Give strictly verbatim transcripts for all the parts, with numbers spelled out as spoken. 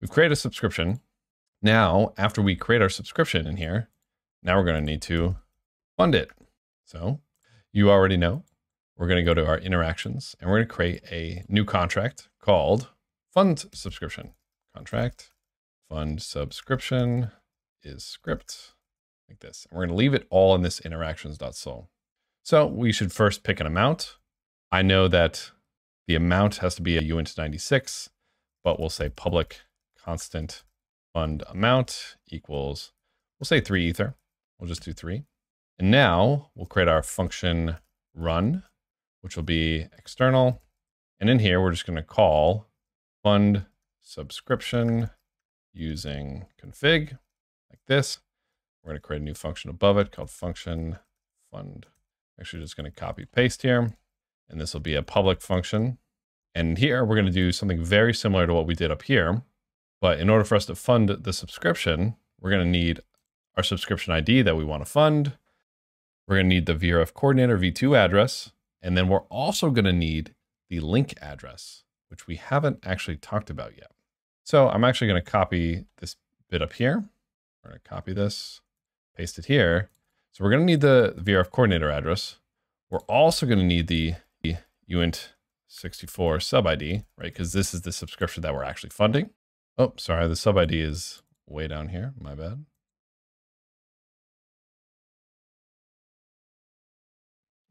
we've created a subscription. Now, after we create our subscription in here, now we're going to need to fund it. So you already know, we're going to go to our interactions and we're going to create a new contract called fund subscription. Contract fund subscription is script like this. And we're going to leave it all in this interactions.sol. So we should first pick an amount. I know that the amount has to be a uint ninety-six, but we'll say public constant fund amount equals, we'll say three ether. We'll just do three. And now we'll create our function run, which will be external. And in here, we're just going to call fund subscription using config like this. We're going to create a new function above it called function fund. Actually, just going to copy paste here. And this will be a public function. And here we're going to do something very similar to what we did up here. But in order for us to fund the subscription, we're going to need our subscription I D that we want to fund. We're going to need the V R F coordinator v two address. And then we're also going to need the link address, which we haven't actually talked about yet. So I'm actually going to copy this bit up here. We're going to copy this, paste it here. So we're going to need the V R F coordinator address. We're also going to need the uint sixty-four sub I D, right? Because this is the subscription that we're actually funding. Oh, sorry. The sub I D is way down here. My bad.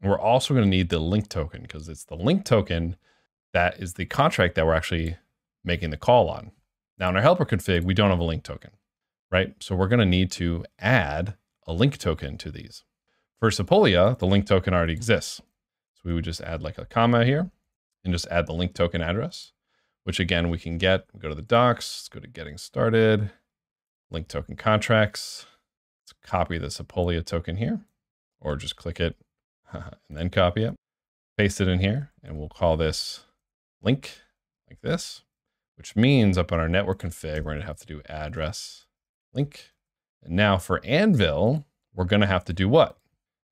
We're also going to need the link token because it's the link token that is the contract that we're actually making the call on. Now in our helper config, we don't have a link token, right? So we're going to need to add a link token to these. For Sepolia, the link token already exists. So we would just add like a comma here and just add the link token address, which again, we can get, we go to the docs, let's go to getting started, link token contracts. Let's copy the Sepolia token here or just click it. And then copy it, paste it in here, and we'll call this link like this, which means up on our network config, we're going to have to do address link. And now for Anvil, we're going to have to do what?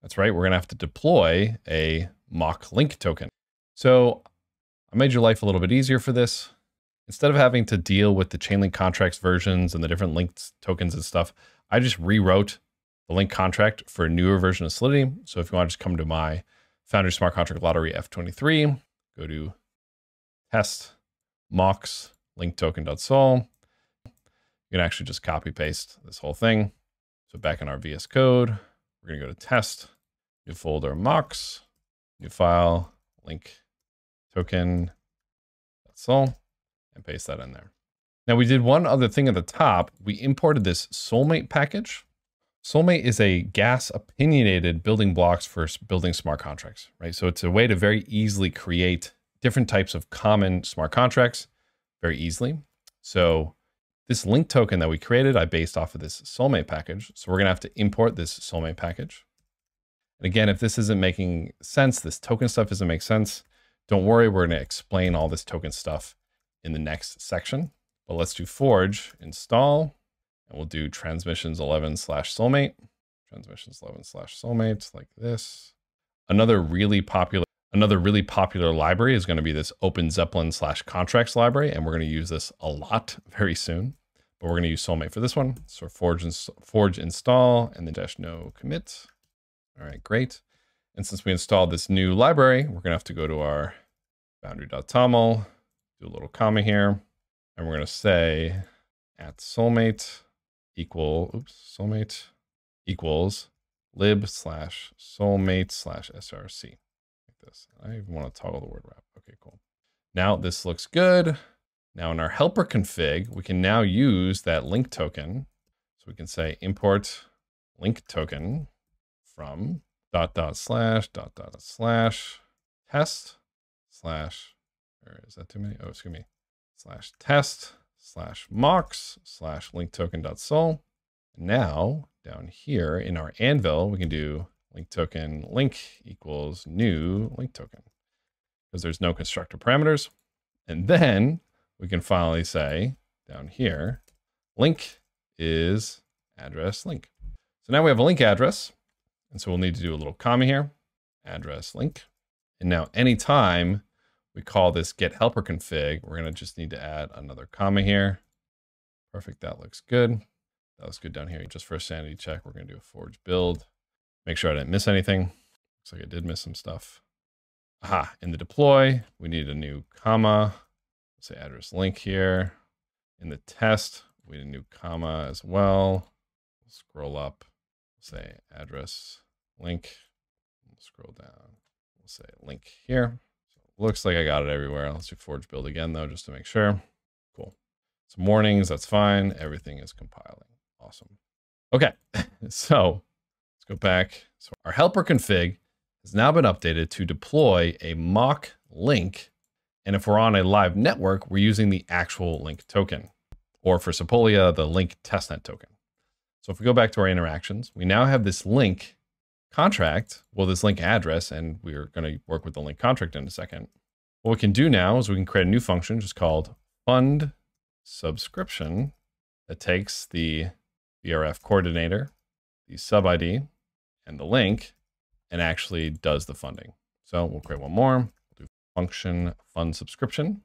That's right. We're going to have to deploy a mock link token. So I made your life a little bit easier for this. Instead of having to deal with the Chainlink contracts versions and the different linked tokens and stuff, I just rewrote the link contract for a newer version of Solidity. So if you want to just come to my Foundry Smart Contract Lottery F twenty-three, go to test mocks link token dot sol. You can actually just copy paste this whole thing. So back in our V S Code, we're going to go to test, new folder mocks, new file link token dot sol, and paste that in there. Now we did one other thing at the top. We imported this Solmate package. Solmate is a gas opinionated building blocks for building smart contracts, right? So it's a way to very easily create different types of common smart contracts very easily. So this link token that we created, I based off of this Solmate package. So we're going to have to import this Solmate package. And again, if this isn't making sense, this token stuff doesn't make sense, don't worry. We're going to explain all this token stuff in the next section, but let's do forge install. And we'll do transmissions eleven slash Solmate, transmissions eleven slash Solmate like this. Another really popular, another really popular library is going to be this OpenZeppelin slash contracts library. And we're going to use this a lot very soon, but we're going to use Solmate for this one. So forge and forge install and then dash no commit. All right, great. And since we installed this new library, we're going to have to go to our foundry dot toml, do a little comma here, and we're going to say at Solmate equal, oops, Solmate equals lib slash Solmate slash S R C like this. I even want to toggle the word wrap. Okay, cool. Now this looks good. Now in our helper config, we can now use that link token. So we can say import link token from dot dot slash dot dot slash test slash, or is that too many? Oh, excuse me, slash test slash mocks slash link token dot sol. Now down here in our Anvil, we can do link token link equals new link token because there's no constructor parameters. And then we can finally say down here, link is address link. So now we have a link address. And so we'll need to do a little comma here, address link. And now anytime we call this get helper config, we're going to just need to add another comma here Perfect, that looks good. That looks good down here. Just for a sanity check, we're gonna do a forge build. Make sure I didn't miss anything. Looks like I did miss some stuff. Aha, in the deploy, we need a new comma. Let's say address link here. In the test, we need a new comma as well. Scroll up, say address link. Scroll down, we'll say link here. So looks like I got it everywhere. Let's do forge build again though, just to make sure. Cool. It's mornings, that's fine. Everything is compiling. Awesome. Okay, so let's go back. So our helper config has now been updated to deploy a mock link. And if we're on a live network, we're using the actual link token, or for Sepolia, the link testnet token. So if we go back to our interactions, we now have this link contract, well, this link address, and we're going to work with the link contract in a second. What we can do now is we can create a new function just called fund subscription that takes the V R F coordinator, the sub I D, and the link, and actually does the funding. So we'll create one more. We'll do function fund subscription,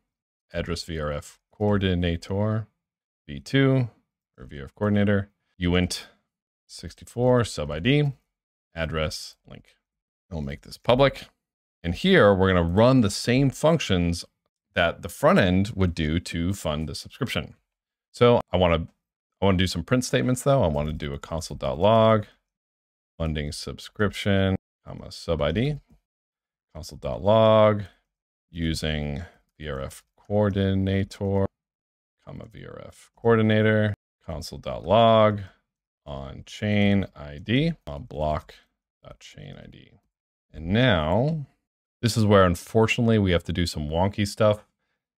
address V R F coordinator, V two, or V R F coordinator, U int sixty-four, sub I D, address link. We'll make this public. And here we're going to run the same functions that the front end would do to fund the subscription. So I want to, I want to do some print statements though. I want to do a console.log funding subscription, comma sub I D, console.log using V R F coordinator, comma V R F coordinator, console.log on chain I D on block.chain I D. And now this is where, unfortunately, we have to do some wonky stuff.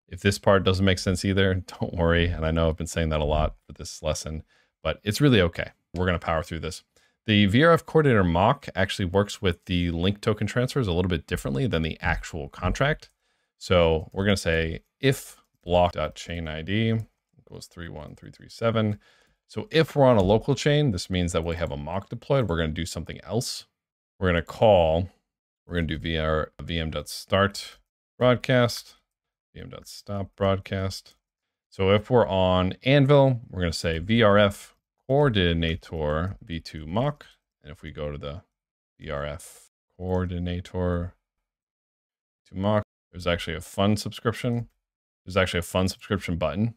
If this part doesn't make sense either, don't worry. And I know I've been saying that a lot for this lesson, but it's really okay. We're going to power through this. The V R F coordinator mock actually works with the link token transfers a little bit differently than the actual contract. So we're going to say if block.chain I D equals three one three three seven. So if we're on a local chain, this means that we have a mock deployed. We're going to do something else. We're going to call, we're going to do V R, vm.start broadcast, vm.stop broadcast. So if we're on Anvil, we're going to say V R F coordinator v two mock. And if we go to the V R F coordinator to mock, there's actually a fund subscription. There's actually a fund subscription button,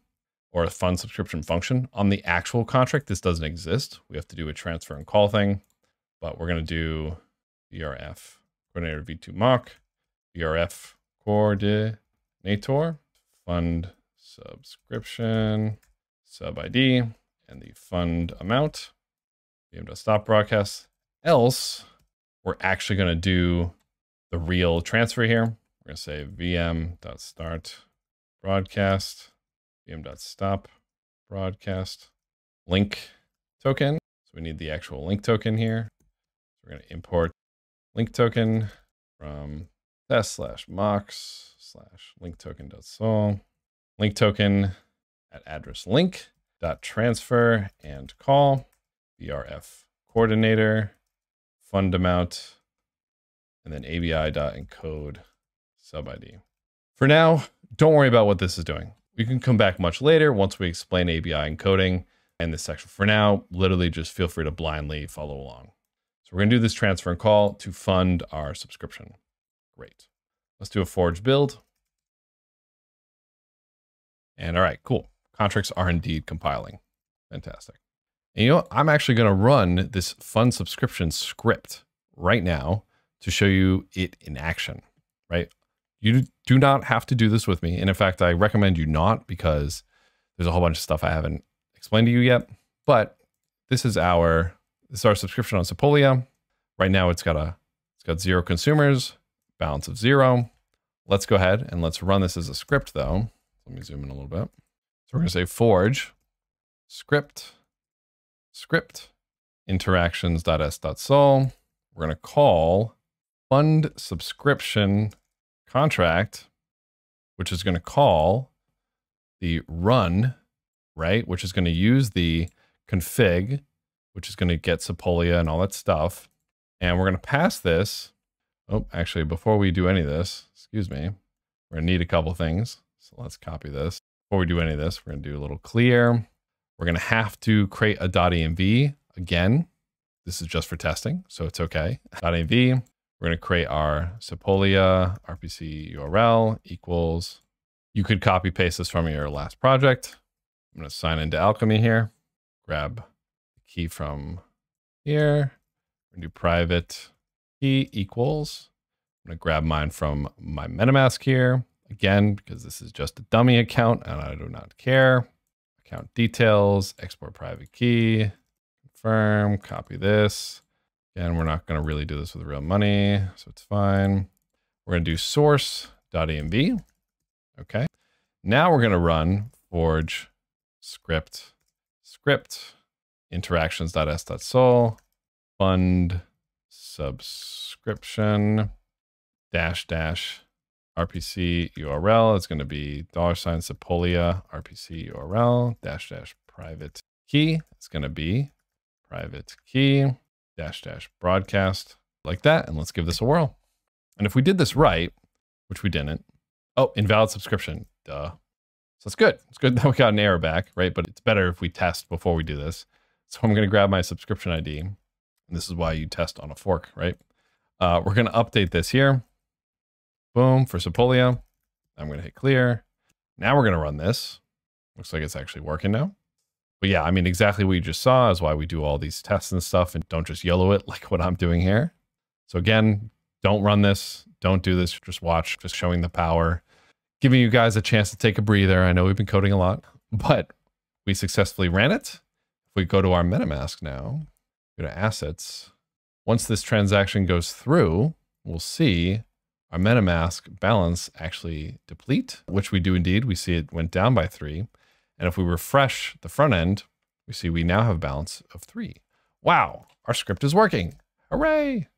or a fund subscription function on the actual contract. This doesn't exist. We have to do a transfer and call thing, but we're going to do V R F coordinator v two mock, V R F coordinator, fund subscription, sub I D, and the fund amount, vm.stop broadcast. Else, we're actually going to do the real transfer here. We're going to say vm.start broadcast, vm.stop broadcast link token. So we need the actual link token here. So we're going to import link token from test slash mocks slash link token.sol, link token at address link dot transfer and call V R F coordinator fund amount, and then A B I dot encode sub I D. For now, don't worry about what this is doing. We can come back much later once we explain A B I encoding in this section. For now, literally just feel free to blindly follow along. So we're going to do this transfer and call to fund our subscription. Great. Let's do a forge build. And all right, cool. Contracts are indeed compiling. Fantastic. And you know what? I'm actually going to run this fund subscription script right now to show you it in action, right? You do not have to do this with me. And in fact, I recommend you not, because there's a whole bunch of stuff I haven't explained to you yet, but this is our, this is our subscription on Sepolia. Right now it's got a, it's got zero consumers, balance of zero. Let's go ahead and let's run this as a script though. Let me zoom in a little bit. So we're going to say forge script, script interactions.s.sol. We're going to call fund subscription contract, which is going to call the run, right? Which is going to use the config, which is going to get Sepolia and all that stuff. And we're going to pass this. Oh, actually, before we do any of this, excuse me, we're going to need a couple things. So let's copy this. Before we do any of this, we're going to do a little clear We're going to have to create a .env again. This is just for testing, so it's okay. .env, we're going to create our Sepolia R P C U R L equals. You could copy paste this from your last project. I'm going to sign into Alchemy here, grab the key from here. We're going to do private key equals. I'm going to grab mine from my MetaMask here again, because this is just a dummy account and I do not care. Account details, export private key, confirm, copy this. And we're not going to really do this with real money, so it's fine. We're going to do source.env. Okay. Now we're going to run forge script script interactions.s.sol fund subscription dash dash R P C U R L. It's going to be dollar sign Sepolia R P C U R L dash dash private key. It's going to be private key dash dash broadcast like that. And let's give this a whirl. And if we did this right, which we didn't, oh, invalid subscription, duh. So it's good. It's good that we got an error back, right? But it's better if we test before we do this. So I'm going to grab my subscription I D. And this is why you test on a fork, right? Uh, we're going to update this here. Boom, for Sepolia. I'm going to hit clear. Now we're going to run this. Looks like it's actually working now. But yeah, I mean, exactly what you just saw is why we do all these tests and stuff and don't just YOLO it like what I'm doing here. So again, don't run this. Don't do this. Just watch, just showing the power, giving you guys a chance to take a breather. I know we've been coding a lot, but we successfully ran it. If we go to our MetaMask now, go to assets. Once this transaction goes through, we'll see our MetaMask balance actually deplete, which we do indeed. We see it went down by three. And if we refresh the front end, we see we now have a balance of three. Wow, our script is working. Hooray!